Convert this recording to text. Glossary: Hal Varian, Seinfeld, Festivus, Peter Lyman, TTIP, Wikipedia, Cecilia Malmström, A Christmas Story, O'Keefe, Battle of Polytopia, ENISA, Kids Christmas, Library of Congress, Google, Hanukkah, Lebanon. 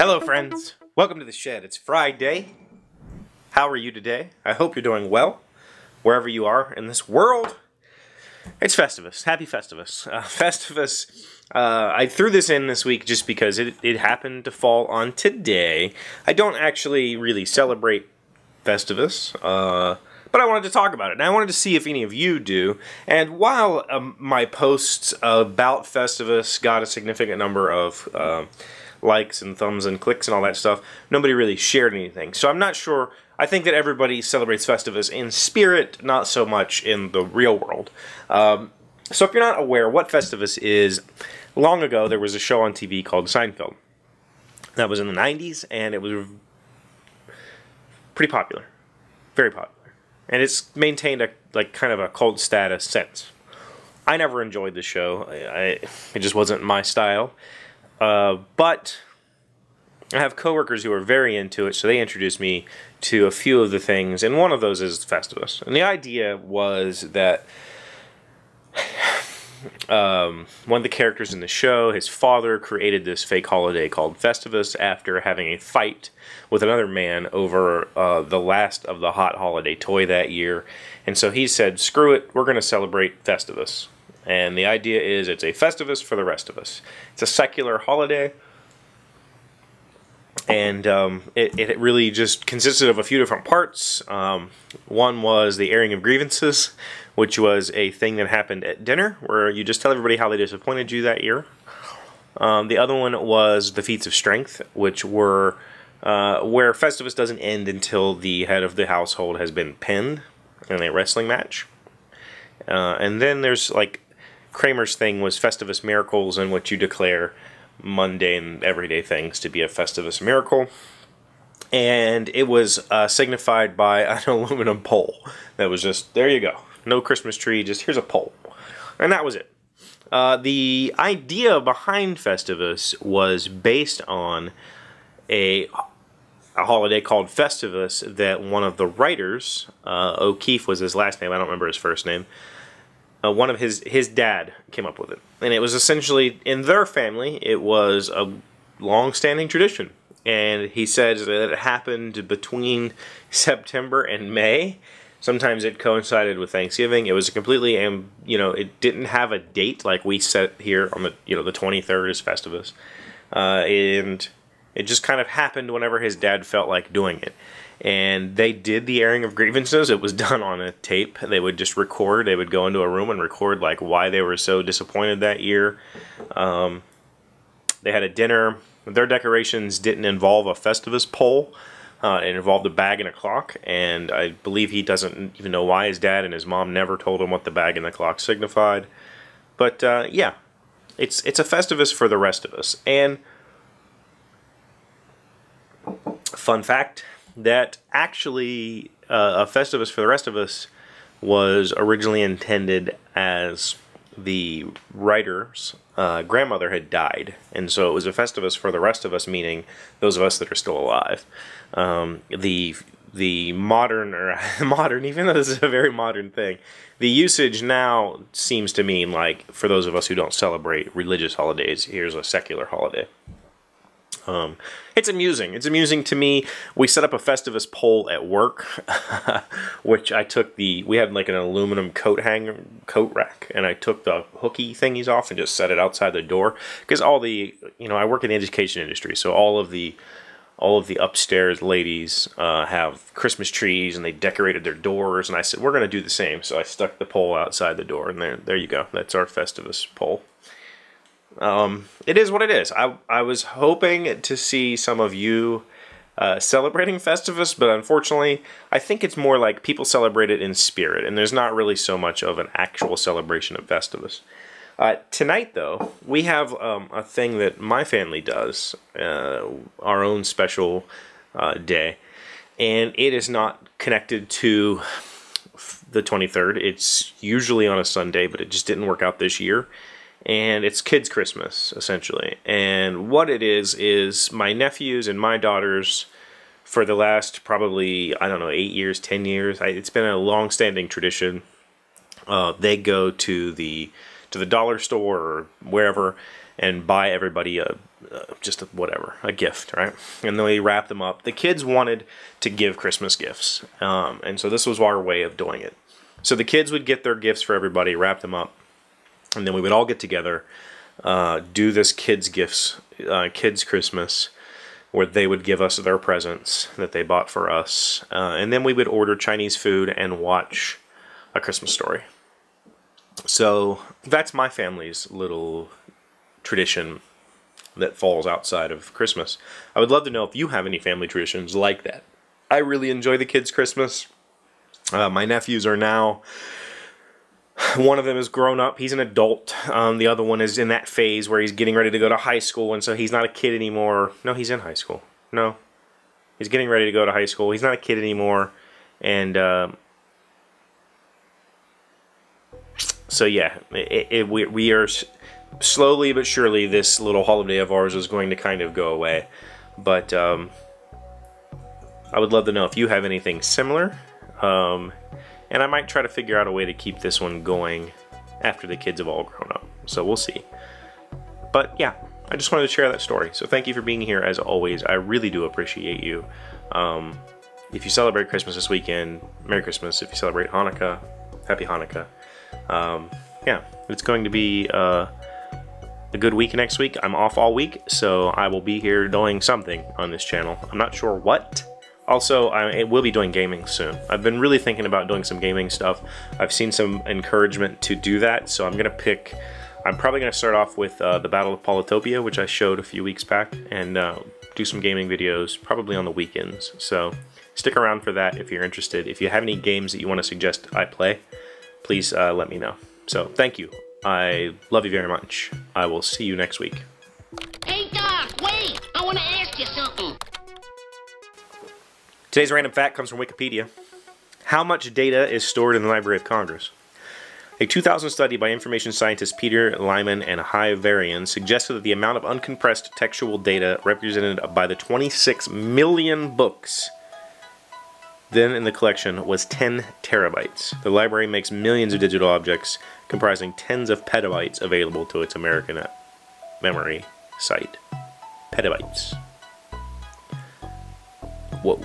Hello friends, welcome to the shed. It's Friday. How are you today? I hope you're doing well, wherever you are in this world. It's Festivus. Happy Festivus. I threw this in this week just because it happened to fall on today. I don't actually really celebrate Festivus, but I wanted to talk about it, and I wanted to see if any of you do. And while my posts about Festivus got a significant number of likes and thumbs and clicks and all that stuff, nobody really shared anything. So I'm not sure. I think that everybody celebrates Festivus in spirit, not so much in the real world. So if you're not aware what Festivus is, long ago there was a show on TV called Seinfeld. That was in the 90s, and it was pretty popular. Very popular. And it's maintained a kind of a cult status since. I never enjoyed the show. It just wasn't my style. But I have coworkers who are very into it, so they introduced me to a few of the things, and one of those is Festivus. And the idea was that one of the characters in the show, his father, created this fake holiday called Festivus after having a fight with another man over the last of the hot holiday toy that year. And so he said, screw it, we're going to celebrate Festivus. And the idea is it's a Festivus for the rest of us. It's a secular holiday. And it really just consisted of a few different parts. One was the airing of grievances, which was a thing that happened at dinner, where you just tell everybody how they disappointed you that year. The other one was the feats of strength, which were where Festivus doesn't end until the head of the household has been pinned in a wrestling match. And then there's like Kramer's thing was Festivus miracles, in which you declare mundane everyday things to be a Festivus miracle, and it was signified by an aluminum pole that was just, there you go, no Christmas tree, just here's a pole, and that was it. The idea behind Festivus was based on a holiday called Festivus that one of the writers, O'Keefe was his last name, I don't remember his first name, one of his dad came up with it. And it was essentially, in their family, it was a long-standing tradition. And he said that it happened between September and May. Sometimes it coincided with Thanksgiving. It was a completely, it didn't have a date like we set here on the, the 23rd is Festivus. And it just kind of happened whenever his dad felt like doing it. And they did the airing of grievances. It was done on a tape. They would just record. They would go into a room and record like why they were so disappointed that year. They had a dinner. Their decorations didn't involve a Festivus pole. It involved a bag and a clock. And I believe he doesn't even know why his dad and his mom never told him what the bag and the clock signified. But yeah, it's a Festivus for the rest of us. And fun fact, that actually a Festivus for the rest of us was originally intended as the writer's grandmother had died. And so it was a Festivus for the rest of us, meaning those of us that are still alive. The modern, even though this is a very modern thing, the usage now seems to mean like for those of us who don't celebrate religious holidays, here's a secular holiday. It's amusing. It's amusing to me. We set up a Festivus pole at work, which I took the, we had like an aluminum coat rack, and I took the hooky thingies off and just set it outside the door. Because all the, I work in the education industry, so all of the upstairs ladies have Christmas trees, and they decorated their doors, and I said, we're going to do the same. So I stuck the pole outside the door, and there you go. That's our Festivus pole. It is what it is. I was hoping to see some of you celebrating Festivus, but unfortunately, I think it's more like people celebrate it in spirit, and there's not really so much of an actual celebration of Festivus. Tonight, though, we have a thing that my family does, our own special day, and it is not connected to the 23rd. It's usually on a Sunday, but it just didn't work out this year. And it's kids' Christmas, essentially. And what it is my nephews and my daughters, for the last probably, 8 years, 10 years, it's been a long-standing tradition. They go to the dollar store or wherever, and buy everybody a gift, right? And then we wrap them up. The kids wanted to give Christmas gifts, and so this was our way of doing it. So the kids would get their gifts for everybody, wrap them up, and then we would all get together, do this kids' Christmas, where they would give us their presents that they bought for us, and then we would order Chinese food and watch A Christmas Story. So that's my family's little tradition that falls outside of Christmas. I would love to know if you have any family traditions like that. I really enjoy the kids' Christmas. My nephews are now, one of them is grown up, he's an adult. The other one is in that phase where he's getting ready to go to high school, and so he's not a kid anymore. No, he's in high school. No, he's getting ready to go to high school. He's not a kid anymore, and so yeah, we are slowly but surely, this little holiday of ours is going to kind of go away. But I would love to know if you have anything similar, and I might try to figure out a way to keep this one going after the kids have all grown up. So we'll see. But yeah, I just wanted to share that story. So thank you for being here as always. I really do appreciate you. If you celebrate Christmas this weekend, Merry Christmas. If you celebrate Hanukkah, Happy Hanukkah. Yeah, it's going to be a good week next week. I'm off all week, so I will be here doing something on this channel. I'm not sure what. Also, I will be doing gaming soon. I've been really thinking about doing some gaming stuff. I've seen some encouragement to do that, so I'm gonna pick. I'm probably gonna start off with the Battle of Polytopia, which I showed a few weeks back, and do some gaming videos probably on the weekends. So stick around for that if you're interested. If you have any games that you want to suggest I play, please let me know. So thank you. I love you very much. I will see you next week. Hey Doc, wait! I want to ask you something. Today's random fact comes from Wikipedia. How much data is stored in the Library of Congress? A 2000 study by information scientists Peter Lyman and Hal Varian suggested that the amount of uncompressed textual data represented by the 26 million books then in the collection was 10 terabytes. The library makes millions of digital objects comprising tens of petabytes available to its American memory site. Petabytes. Whoa.